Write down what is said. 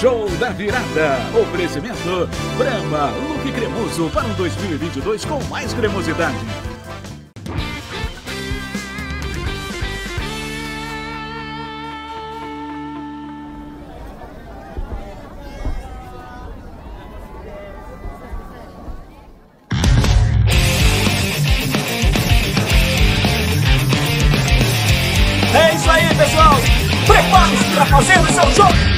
Show da Virada. Oferecimento Brahma, look cremoso para um 2022 com mais cremosidade. É isso aí, pessoal! Prepare-se para fazer o seu jogo!